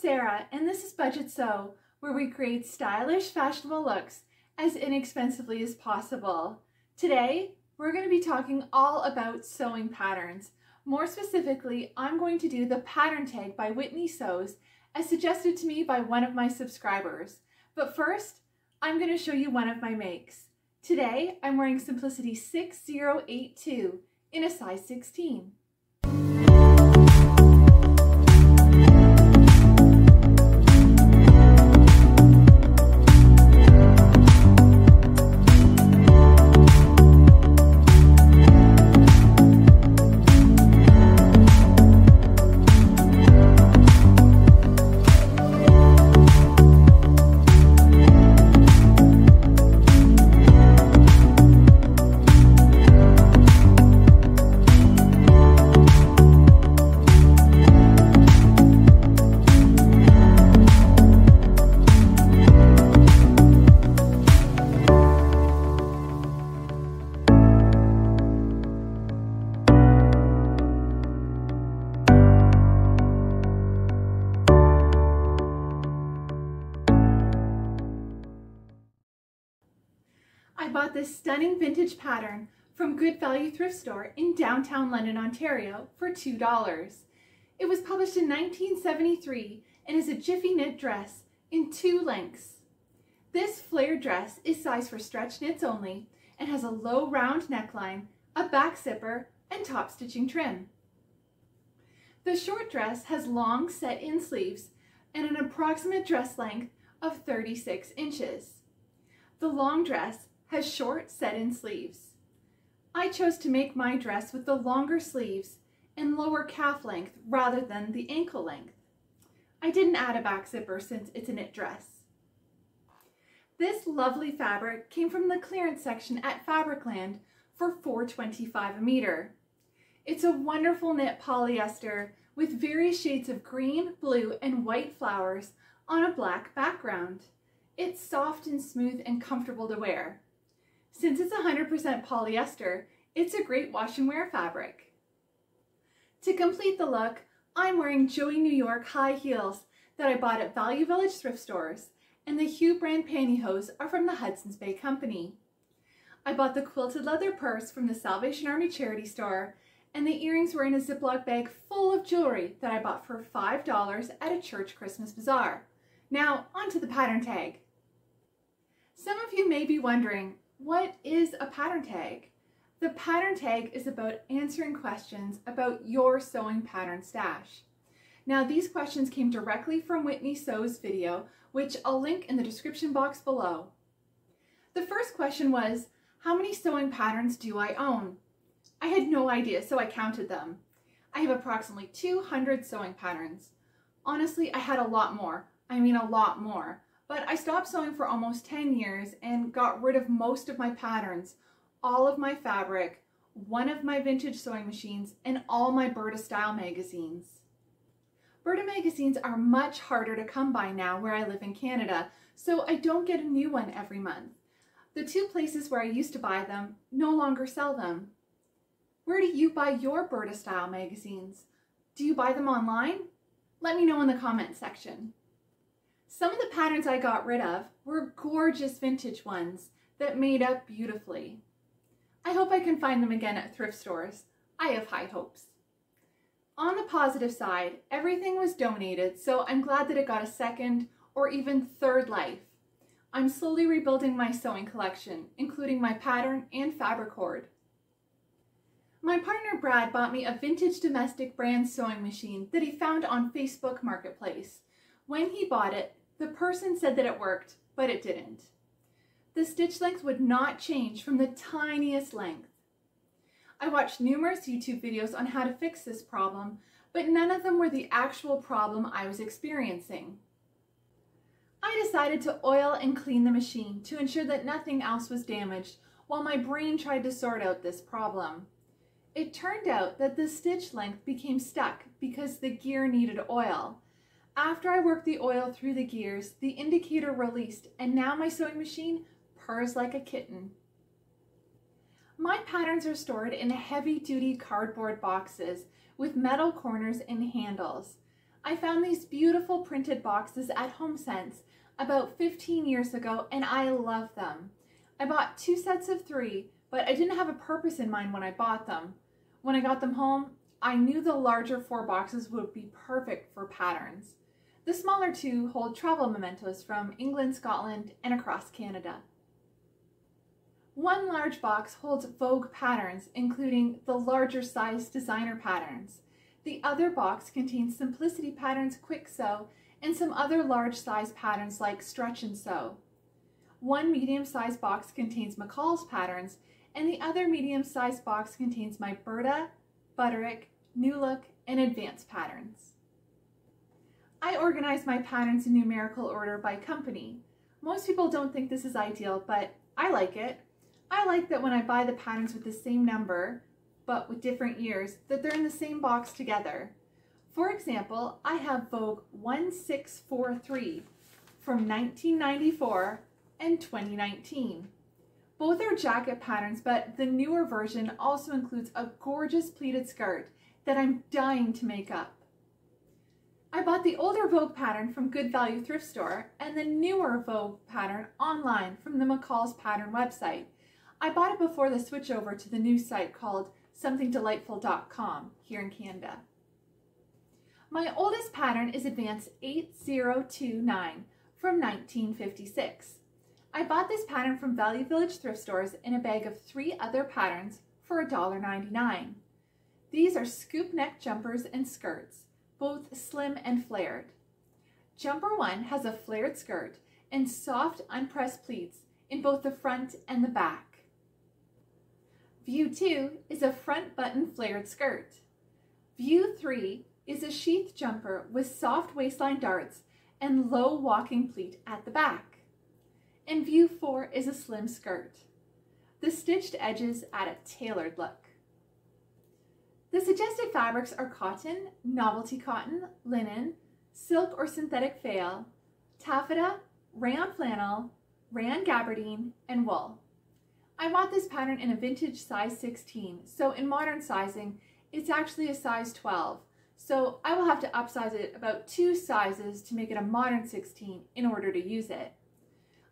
Sarah, and this is Budget Sew, where we create stylish, fashionable looks as inexpensively as possible. Today, we're going to be talking all about sewing patterns. More specifically, I'm going to do the pattern tag by Whitney Sews, as suggested to me by one of my subscribers. But first, I'm going to show you one of my makes. Today, I'm wearing Simplicity 6082 in a size 16. I bought this stunning vintage pattern from Good Value Thrift Store in downtown London, Ontario for $2. It was published in 1973 and is a jiffy knit dress in two lengths. This flare dress is sized for stretch knits only and has a low round neckline, a back zipper, and top stitching trim. The short dress has long set-in sleeves and an approximate dress length of 36 inches. The long dress has short set-in sleeves. I chose to make my dress with the longer sleeves and lower calf length rather than the ankle length. I didn't add a back zipper since it's a knit dress. This lovely fabric came from the clearance section at Fabricland for $4.25 a meter. It's a wonderful knit polyester with various shades of green, blue, and white flowers on a black background. It's soft and smooth and comfortable to wear. Since it's 100% polyester, it's a great wash and wear fabric. To complete the look, I'm wearing Joey New York high heels that I bought at Value Village thrift stores, and the Hue brand pantyhose are from the Hudson's Bay Company. I bought the quilted leather purse from the Salvation Army Charity Store, and the earrings were in a Ziploc bag full of jewelry that I bought for $5 at a church Christmas bazaar. Now, onto the pattern tag. Some of you may be wondering, what is a pattern tag? The pattern tag is about answering questions about your sewing pattern stash. Now, these questions came directly from Whitney Sews' video, which I'll link in the description box below. The first question was, how many sewing patterns do I own? I had no idea, so I counted them. I have approximately 200 sewing patterns. Honestly, I had a lot more. But I stopped sewing for almost 10 years and got rid of most of my patterns, all of my fabric, one of my vintage sewing machines, and all my Burda style magazines. Burda magazines are much harder to come by now where I live in Canada, so I don't get a new one every month. The two places where I used to buy them no longer sell them. Where do you buy your Burda style magazines? Do you buy them online? Let me know in the comments section. Some of the patterns I got rid of were gorgeous vintage ones that made up beautifully. I hope I can find them again at thrift stores. I have high hopes. On the positive side, everything was donated, so I'm glad that it got a second or even third life. I'm slowly rebuilding my sewing collection, including my pattern and Fabricord. My partner Brad bought me a vintage domestic brand sewing machine that he found on Facebook Marketplace. When he bought it, the person said that it worked, but it didn't. The stitch length would not change from the tiniest length. I watched numerous YouTube videos on how to fix this problem, but none of them were the actual problem I was experiencing. I decided to oil and clean the machine to ensure that nothing else was damaged while my brain tried to sort out this problem. It turned out that the stitch length became stuck because the gear needed oil. After I worked the oil through the gears, the indicator released, and now my sewing machine purrs like a kitten. My patterns are stored in heavy-duty cardboard boxes with metal corners and handles. I found these beautiful printed boxes at HomeSense about 15 years ago, and I love them. I bought 2 sets of 3, but I didn't have a purpose in mind when I bought them. When I got them home, I knew the larger 4 boxes would be perfect for patterns. The smaller 2 hold travel mementos from England, Scotland, and across Canada. 1 large box holds Vogue patterns, including the larger size designer patterns. The other box contains Simplicity patterns, Quick Sew, and some other large size patterns like Stretch and Sew. 1 medium-sized box contains McCall's patterns, and the other medium-sized box contains my Burda, Butterick, New Look, and Advance patterns. I organize my patterns in numerical order by company. Most people don't think this is ideal, but I like it. I like that when I buy the patterns with the same number, but with different years, that they're in the same box together. For example, I have Vogue 1643 from 1994 and 2019. Both are jacket patterns, but the newer version also includes a gorgeous pleated skirt that I'm dying to make up. I bought the older Vogue pattern from Good Value Thrift Store and the newer Vogue pattern online from the McCall's pattern website. I bought it before the switchover to the new site called SomethingDelightful.com here in Canada. My oldest pattern is Advance 8029 from 1956. I bought this pattern from Value Village thrift stores in a bag of 3 other patterns for $1.99. These are scoop neck jumpers and skirts, both slim and flared. Jumper 1 has a flared skirt and soft unpressed pleats in both the front and the back. View 2 is a front button flared skirt. View 3 is a sheath jumper with soft waistline darts and low walking pleat at the back. And View 4 is a slim skirt. The stitched edges add a tailored look. The suggested fabrics are cotton, novelty cotton, linen, silk or synthetic fail, taffeta, rayon flannel, rayon gabardine, and wool. I bought this pattern in a vintage size 16, so in modern sizing, it's actually a size 12. So I will have to upsize it about 2 sizes to make it a modern 16 in order to use it.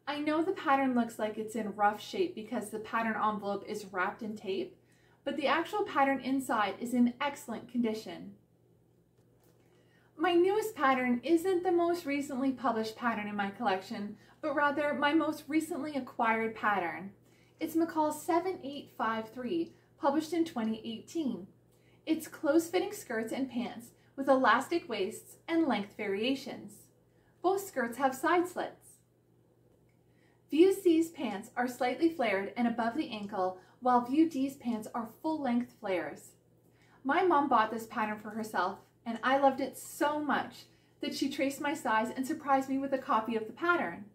I know the pattern looks like it's in rough shape because the pattern envelope is wrapped in tape, but the actual pattern inside is in excellent condition. My newest pattern isn't the most recently published pattern in my collection, but rather my most recently acquired pattern. It's McCall's 7853, published in 2018. It's close-fitting skirts and pants with elastic waists and length variations. Both skirts have side slits. View C's pants are slightly flared and above the ankle, while View D's pants are full-length flares. My mom bought this pattern for herself, and I loved it so much that she traced my size and surprised me with a copy of the pattern.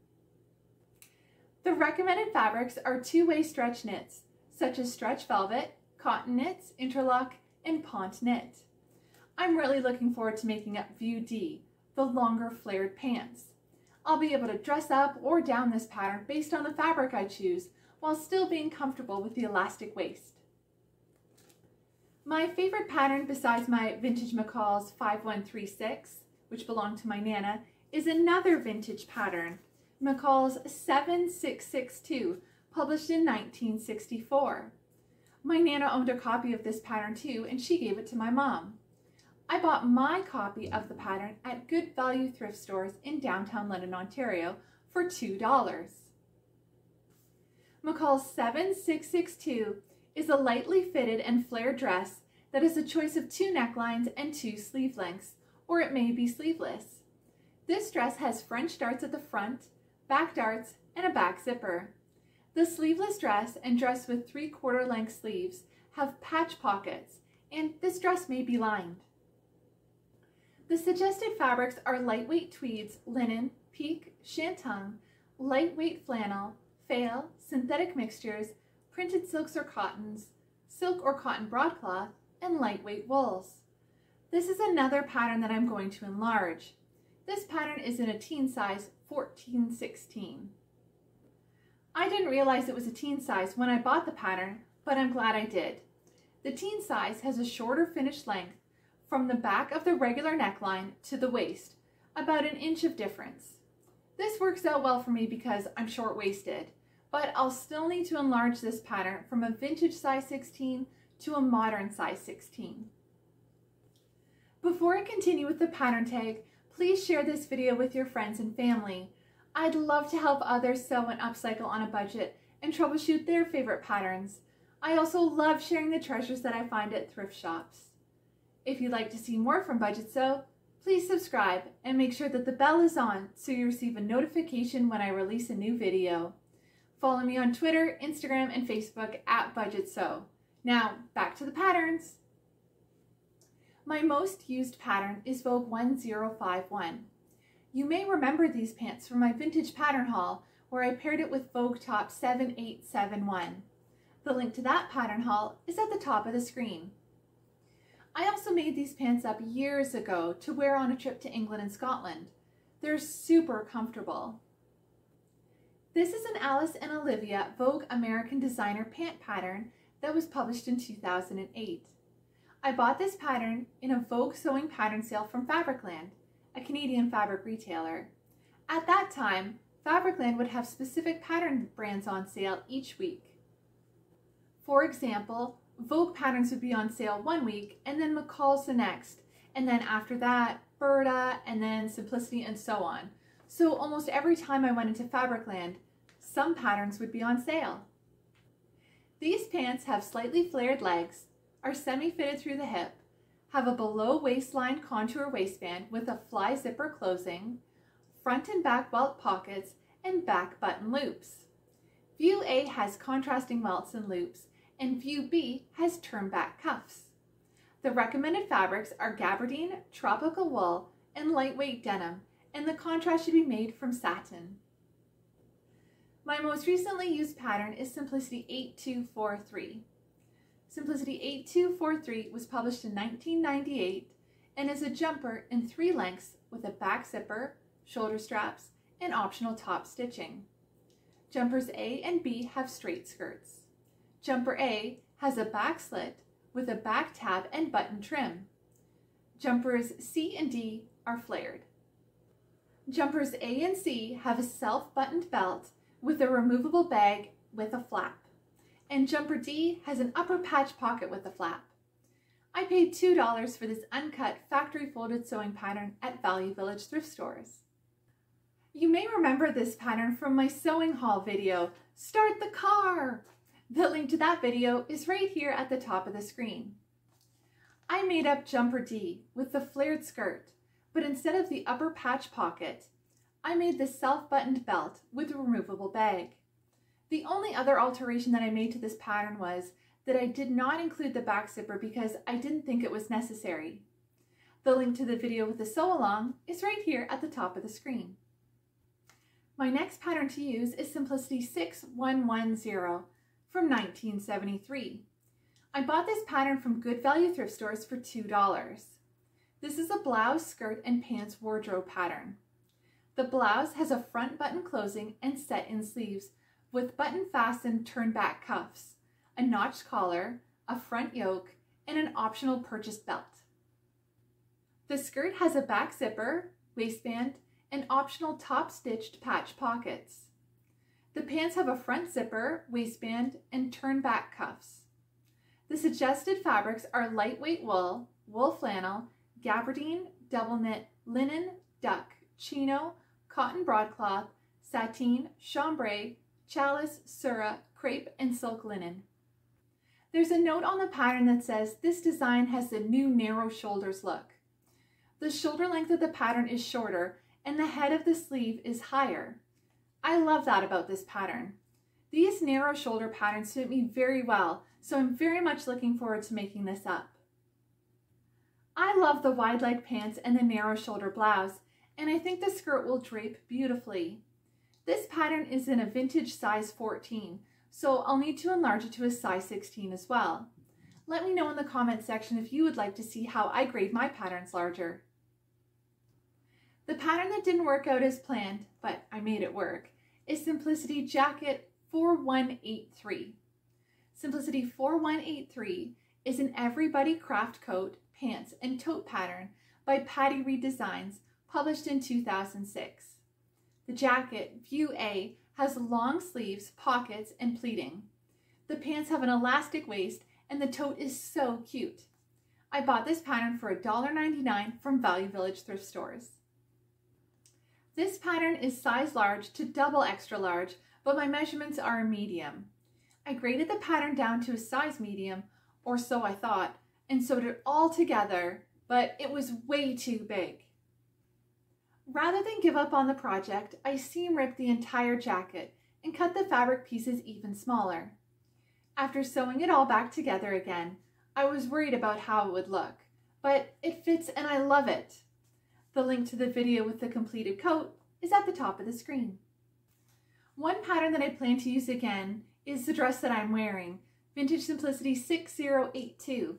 The recommended fabrics are two-way stretch knits, such as stretch velvet, cotton knits, interlock, and pont knit. I'm really looking forward to making up View D, the longer flared pants. I'll be able to dress up or down this pattern based on the fabric I choose, while still being comfortable with the elastic waist. My favorite pattern besides my vintage McCall's 5136, which belonged to my Nana, is another vintage pattern, McCall's 7662, published in 1964. My Nana owned a copy of this pattern too, and she gave it to my mom. I bought my copy of the pattern at Good Value thrift stores in downtown London, Ontario for $2. McCall's 7662 is a lightly fitted and flared dress that is a choice of 2 necklines and 2 sleeve lengths, or it may be sleeveless. This dress has French darts at the front, back darts, and a back zipper. The sleeveless dress and dress with 3/4 length sleeves have patch pockets, and this dress may be lined. The suggested fabrics are lightweight tweeds, linen, pique, shantung, lightweight flannel, fail, synthetic mixtures, printed silks or cottons, silk or cotton broadcloth, and lightweight wools. This is another pattern that I'm going to enlarge. This pattern is in a teen size 1416. I didn't realize it was a teen size when I bought the pattern, but I'm glad I did. The teen size has a shorter finished length, from the back of the regular neckline to the waist, about an inch of difference. This works out well for me because I'm short-waisted, but I'll still need to enlarge this pattern from a vintage size 16 to a modern size 16. Before I continue with the pattern tag, please share this video with your friends and family. I'd love to help others sew and upcycle on a budget and troubleshoot their favorite patterns. I also love sharing the treasures that I find at thrift shops. If you'd like to see more from Budget Sew, please subscribe and make sure that the bell is on so you receive a notification when I release a new video. Follow me on Twitter, Instagram, and Facebook at Budget Sew. Now, back to the patterns. My most used pattern is Vogue 1051. You may remember these pants from my vintage pattern haul where I paired it with Vogue top 7871. The link to that pattern haul is at the top of the screen. I also made these pants up years ago to wear on a trip to England and Scotland. They're super comfortable. This is an Alice and Olivia Vogue American Designer pant pattern that was published in 2008. I bought this pattern in a Vogue sewing pattern sale from Fabricland, a Canadian fabric retailer. At that time, Fabricland would have specific pattern brands on sale each week. For example, Vogue patterns would be on sale one week, and then McCall's the next, and then after that, Burda, and then Simplicity, and so on. So almost every time I went into Fabricland, some patterns would be on sale. These pants have slightly flared legs, are semi-fitted through the hip, have a below waistline contour waistband with a fly zipper closing, front and back welt pockets, and back button loops. View A has contrasting welts and loops, and View B has turn-back cuffs. The recommended fabrics are gabardine, tropical wool, and lightweight denim, and the contrast should be made from satin. My most recently used pattern is Simplicity 8243. Simplicity 8243 was published in 1998 and is a jumper in three lengths with a back zipper, shoulder straps, and optional top stitching. Jumpers A and B have straight skirts. Jumper A has a back slit with a back tab and button trim. Jumpers C and D are flared. Jumpers A and C have a self-buttoned belt with a removable bag with a flap. And jumper D has an upper patch pocket with a flap. I paid $2 for this uncut factory folded sewing pattern at Value Village thrift stores. You may remember this pattern from my sewing haul video, Start the Car! The link to that video is right here at the top of the screen. I made up jumper D with the flared skirt, but instead of the upper patch pocket, I made the self-buttoned belt with a removable bag. The only other alteration that I made to this pattern was that I did not include the back zipper because I didn't think it was necessary. The link to the video with the sew-along is right here at the top of the screen. My next pattern to use is Simplicity 6110. From 1973. I bought this pattern from Good Value Thrift Stores for $2. This is a blouse, skirt, and pants wardrobe pattern. The blouse has a front button closing and set-in sleeves with button-fastened turn-back cuffs, a notched collar, a front yoke, and an optional purchase belt. The skirt has a back zipper, waistband, and optional top-stitched patch pockets. The pants have a front zipper, waistband, and turn-back cuffs. The suggested fabrics are lightweight wool, wool flannel, gabardine, double knit, linen, duck, chino, cotton broadcloth, sateen, chambray, chalice, surah, crepe, and silk linen. There's a note on the pattern that says this design has the new narrow shoulders look. The shoulder length of the pattern is shorter and the head of the sleeve is higher. I love that about this pattern. These narrow shoulder patterns suit me very well, so I'm very much looking forward to making this up. I love the wide leg pants and the narrow shoulder blouse, and I think the skirt will drape beautifully. This pattern is in a vintage size 14, so I'll need to enlarge it to a size 16 as well. Let me know in the comments section if you would like to see how I grade my patterns larger. The pattern that didn't work out as planned, but I made it work, is Simplicity Jacket 4183. Simplicity 4183 is an everybody craft coat pants, and tote pattern by Patty Reed Designs, published in 2006. The jacket, View A, has long sleeves, pockets, and pleating. The pants have an elastic waist, and the tote is so cute. I bought this pattern for $1.99 from Value Village thrift stores. This pattern is size large to double extra large, but my measurements are a medium. I graded the pattern down to a size medium, or so I thought, and sewed it all together, but it was way too big. Rather than give up on the project, I seam ripped the entire jacket and cut the fabric pieces even smaller. After sewing it all back together again, I was worried about how it would look, but it fits and I love it. The link to the video with the completed coat is at the top of the screen. One pattern that I plan to use again is the dress that I'm wearing, Vintage Simplicity 6082,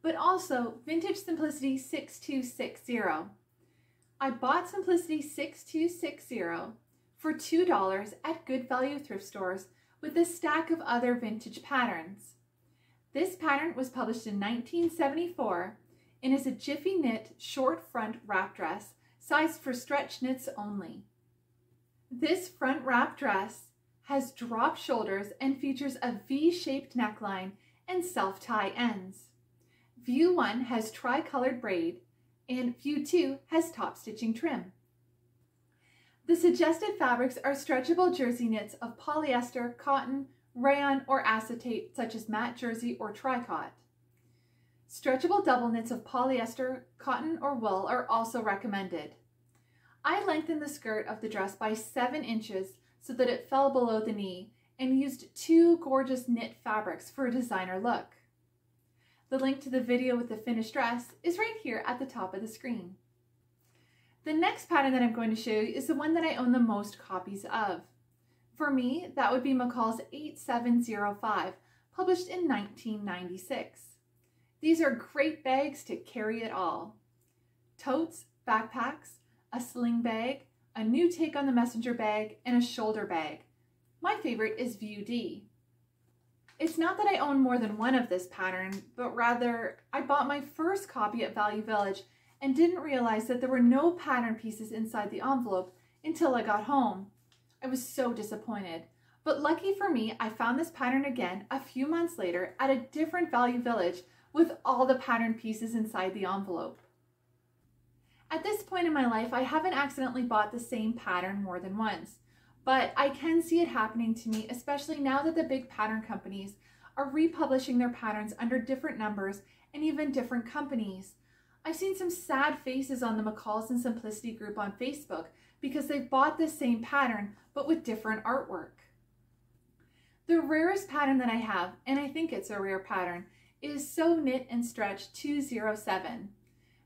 but also Vintage Simplicity 6260. I bought Simplicity 6260 for $2 at Good Value Thrift Stores with a stack of other vintage patterns. This pattern was published in 1974 and is a jiffy knit short front wrap dress sized for stretch knits only. This front wrap dress has drop shoulders and features a V-shaped neckline and self-tie ends. View 1 has tri-colored braid, and View 2 has top stitching trim. The suggested fabrics are stretchable jersey knits of polyester, cotton, rayon, or acetate, such as matte jersey or tricot. Stretchable double knits of polyester, cotton, or wool are also recommended. I lengthened the skirt of the dress by 7 inches so that it fell below the knee and used 2 gorgeous knit fabrics for a designer look. The link to the video with the finished dress is right here at the top of the screen. The next pattern that I'm going to show you is the one that I own the most copies of. For me, that would be McCall's 8705, published in 1996. These are great bags to carry it all. Totes, backpacks, a sling bag, a new take on the messenger bag, and a shoulder bag. My favorite is View D. It's not that I own more than one of this pattern, but rather I bought my first copy at Value Village and didn't realize that there were no pattern pieces inside the envelope until I got home. I was so disappointed, but lucky for me, I found this pattern again a few months later at a different Value Village with all the pattern pieces inside the envelope. At this point in my life, I haven't accidentally bought the same pattern more than once. But I can see it happening to me, especially now that the big pattern companies are republishing their patterns under different numbers and even different companies. I've seen some sad faces on the McCall's and Simplicity group on Facebook because they've bought the same pattern, but with different artwork. The rarest pattern that I have, and I think it's a rare pattern, is Sew Knit and Stretch 207.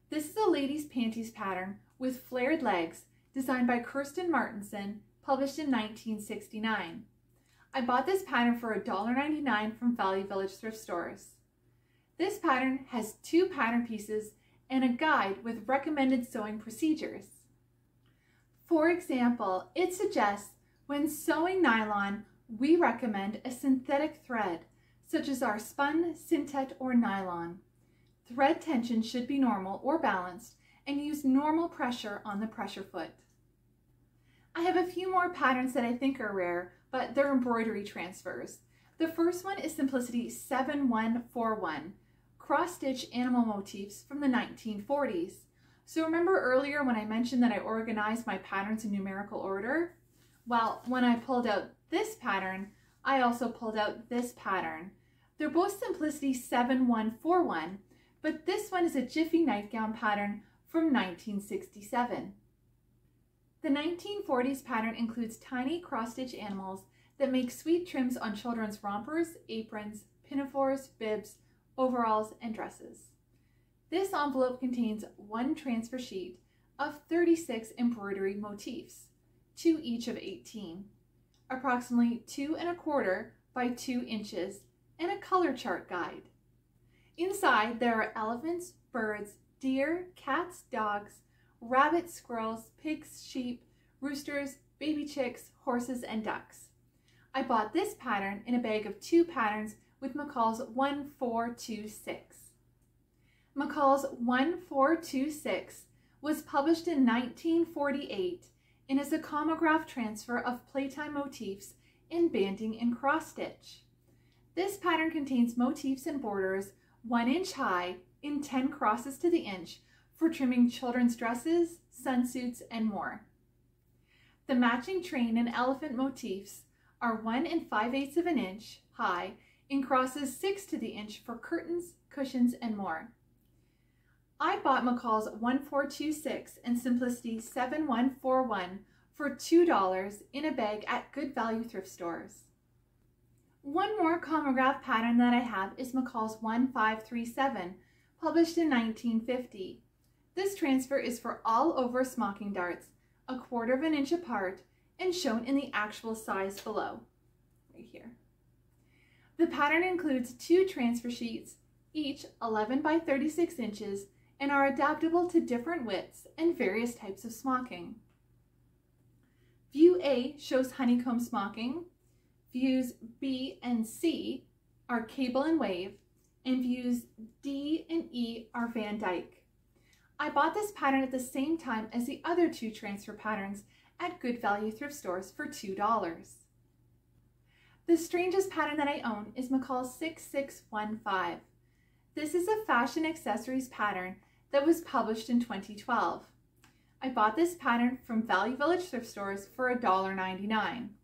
This is a ladies' panties pattern with flared legs, designed by Kirsten Martinson, published in 1969. I bought this pattern for $1.99 from Value Village thrift stores. This pattern has 2 pattern pieces and a guide with recommended sewing procedures. For example, it suggests when sewing nylon, we recommend a synthetic thread, such as our spun, Sintet, or nylon. Thread tension should be normal or balanced and use normal pressure on the pressure foot. I have a few more patterns that I think are rare, but they're embroidery transfers. The first one is Simplicity 7141, cross-stitch animal motifs from the 1940s. So remember earlier when I mentioned that I organized my patterns in numerical order? Well, when I pulled out this pattern, I also pulled out this pattern. They're both Simplicity 7141, but this one is a jiffy nightgown pattern from 1967. The 1940s pattern includes tiny cross-stitch animals that make sweet trims on children's rompers, aprons, pinafores, bibs, overalls, and dresses. This envelope contains 1 transfer sheet of 36 embroidery motifs, 2 each of 18, approximately 2 1/4 by 2 inches, and a color chart guide. Inside there are elephants, birds, deer, cats, dogs, rabbits, squirrels, pigs, sheep, roosters, baby chicks, horses, and ducks. I bought this pattern in a bag of 2 patterns with McCall's 1426. McCall's 1426 was published in 1948 and is a comograph transfer of playtime motifs in banding and cross stitch. This pattern contains motifs and borders 1 inch high and 10 crosses to the inch for trimming children's dresses, sunsuits, and more. The matching train and elephant motifs are 1 5/8 of an inch high and crosses 6 to the inch for curtains, cushions, and more. I bought McCall's 1426 and Simplicity 7141 for $2 in a bag at Good Value Thrift Stores. One more comograph pattern that I have is McCall's 1537, published in 1950. This transfer is for all over smocking darts, 1/4 of an inch apart, and shown in the actual size below, right here. The pattern includes 2 transfer sheets, each 11 by 36 inches, and are adaptable to different widths and various types of smocking. View A shows honeycomb smocking, views B and C are cable and wave, and views D and E are Van Dyke. I bought this pattern at the same time as the other 2 transfer patterns at Good Value Thrift Stores for $2. The strangest pattern that I own is McCall's 6615. This is a fashion accessories pattern that was published in 2012. I bought this pattern from Value Village Thrift Stores for $1.99.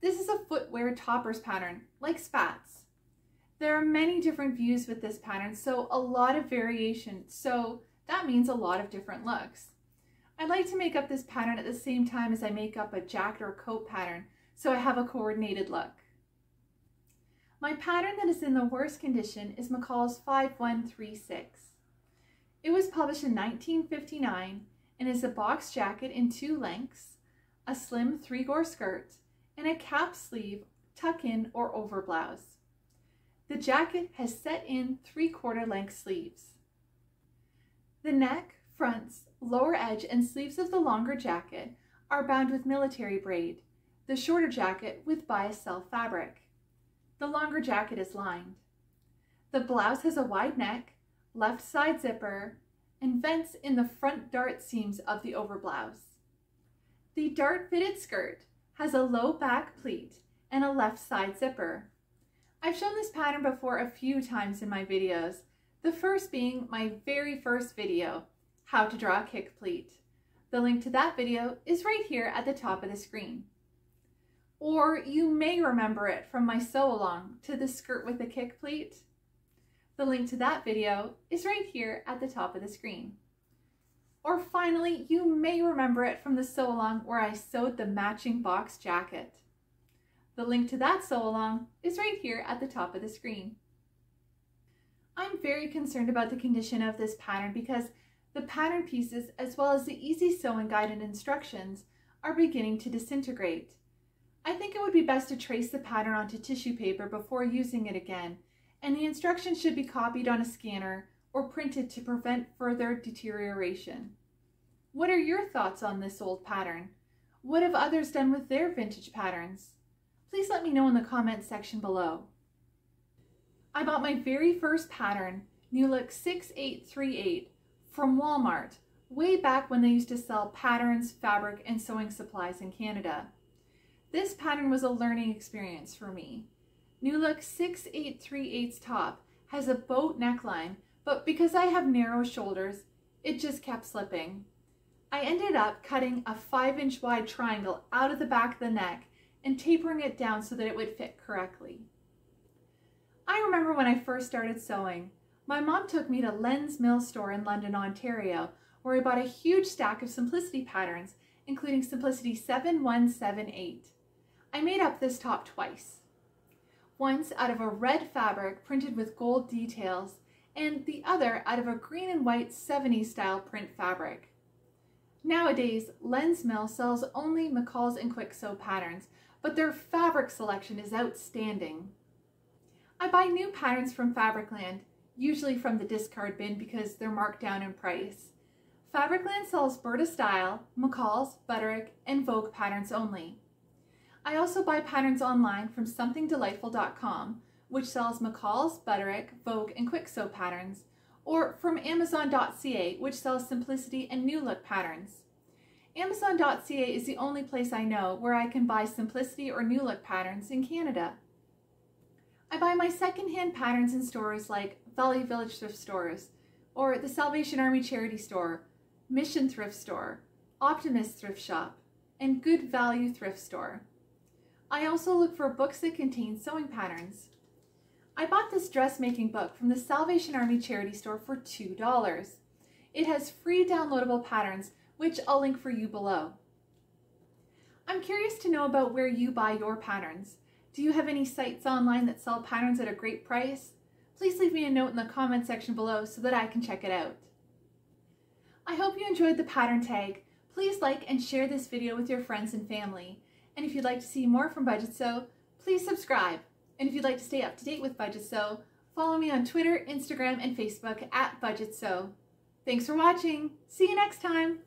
This is a footwear toppers pattern, like spats. There are many different views with this pattern, so a lot of variation, so that means a lot of different looks. I'd like to make up this pattern at the same time as I make up a jacket or coat pattern, so I have a coordinated look. My pattern that is in the worst condition is McCall's 5136. It was published in 1959 and is a box jacket in 2 lengths, a slim 3-gore skirt, and a cap sleeve, tuck-in or over blouse. The jacket has set-in 3/4 length sleeves. The neck, fronts, lower edge, and sleeves of the longer jacket are bound with military braid, the shorter jacket with bias-cell fabric. The longer jacket is lined. The blouse has a wide neck, left side zipper, and vents in the front dart seams of the overblouse. The dart fitted skirt has a low back pleat and a left side zipper. I've shown this pattern before a few times in my videos, the first being my very first video, How to Draw a Kick Pleat. The link to that video is right here at the top of the screen. Or you may remember it from my sew along to the skirt with the kick pleat. The link to that video is right here at the top of the screen. Or finally, you may remember it from the sew along where I sewed the matching box jacket. The link to that sew along is right here at the top of the screen. I'm very concerned about the condition of this pattern because the pattern pieces, as well as the easy sewing guide and instructions, are beginning to disintegrate. I think it would be best to trace the pattern onto tissue paper before using it again, and the instructions should be copied on a scanner or printed to prevent further deterioration. What are your thoughts on this old pattern? What have others done with their vintage patterns? Please let me know in the comments section below. I bought my very first pattern, New Look 6838, from Walmart, way back when they used to sell patterns, fabric, and sewing supplies in Canada. This pattern was a learning experience for me. New Look 6838's top has a boat neckline, but because I have narrow shoulders, it just kept slipping. I ended up cutting a 5-inch wide triangle out of the back of the neck and tapering it down so that it would fit correctly. I remember when I first started sewing, my mom took me to Lens Mill store in London, Ontario, where I bought a huge stack of Simplicity patterns, including Simplicity 7178. I made up this top twice, once out of a red fabric printed with gold details and the other out of a green and white 70s style print fabric. Nowadays, Lens Mill sells only McCall's and Quick Sew patterns, but their fabric selection is outstanding. I buy new patterns from Fabricland, usually from the discard bin because they're marked down in price. Fabricland sells Burda style, McCall's, Butterick, and Vogue patterns only. I also buy patterns online from SomethingDelightful.com, which sells McCall's, Butterick, Vogue, and Quick Sew patterns, or from Amazon.ca, which sells Simplicity and New Look patterns. Amazon.ca is the only place I know where I can buy Simplicity or New Look patterns in Canada. I buy my secondhand patterns in stores like Value Village thrift stores, or the Salvation Army Charity Store, Mission Thrift Store, Optimist Thrift Shop, and Good Value Thrift Store. I also look for books that contain sewing patterns. I bought this dressmaking book from the Salvation Army Charity Store for $2. It has free downloadable patterns, which I'll link for you below. I'm curious to know about where you buy your patterns. Do you have any sites online that sell patterns at a great price? Please leave me a note in the comment section below so that I can check it out. I hope you enjoyed the pattern tag. Please like and share this video with your friends and family. And if you'd like to see more from Budget Sew, please subscribe. And if you'd like to stay up to date with Budget Sew, follow me on Twitter, Instagram, and Facebook at Budget Sew. Thanks for watching. See you next time.